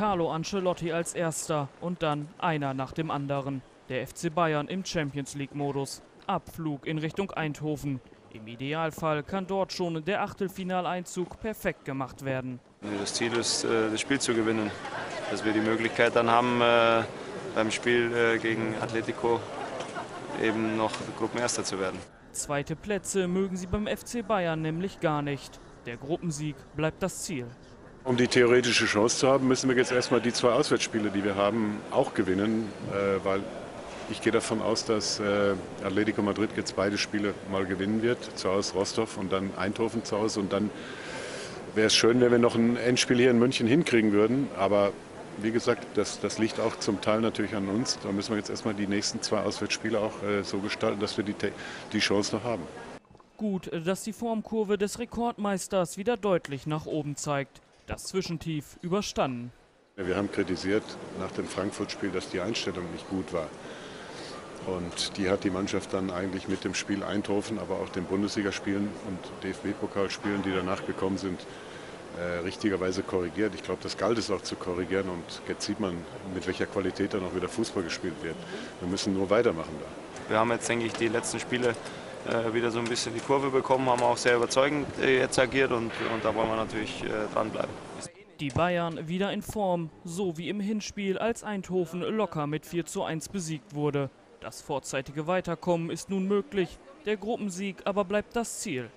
Carlo Ancelotti als erster und dann einer nach dem anderen. Der FC Bayern im Champions-League-Modus. Abflug in Richtung Eindhoven. Im Idealfall kann dort schon der Achtelfinaleinzug perfekt gemacht werden. Das Ziel ist, das Spiel zu gewinnen. Dass wir die Möglichkeit dann haben, beim Spiel gegen Atletico eben noch Gruppenerster zu werden. Zweite Plätze mögen sie beim FC Bayern nämlich gar nicht. Der Gruppensieg bleibt das Ziel. Um die theoretische Chance zu haben, müssen wir jetzt erstmal die zwei Auswärtsspiele, die wir haben, auch gewinnen. Weil ich gehe davon aus, dass Atletico Madrid jetzt beide Spiele mal gewinnen wird. Zu Hause Rostov und dann Eindhoven zu Hause. Und dann wäre es schön, wenn wir noch ein Endspiel hier in München hinkriegen würden. Aber wie gesagt, das liegt auch zum Teil natürlich an uns. Da müssen wir jetzt erstmal die nächsten zwei Auswärtsspiele auch so gestalten, dass wir die Chance noch haben. Gut, dass die Formkurve des Rekordmeisters wieder deutlich nach oben zeigt. Das Zwischentief überstanden. Wir haben kritisiert nach dem Frankfurt-Spiel, dass die Einstellung nicht gut war. Und die hat die Mannschaft dann eigentlich mit dem Spiel Eindhoven, aber auch den Bundesligaspielen und DFB-Pokalspielen, die danach gekommen sind, richtigerweise korrigiert. Ich glaube, das galt es auch zu korrigieren. Und jetzt sieht man, mit welcher Qualität dann auch wieder Fußball gespielt wird. Wir müssen nur weitermachen da. Wir haben jetzt, denke ich, die letzten Spiele wieder so ein bisschen die Kurve bekommen, haben auch sehr überzeugend jetzt agiert und da wollen wir natürlich dranbleiben. Die Bayern wieder in Form, so wie im Hinspiel, als Eindhoven locker mit 4:1 besiegt wurde. Das vorzeitige Weiterkommen ist nun möglich, der Gruppensieg aber bleibt das Ziel.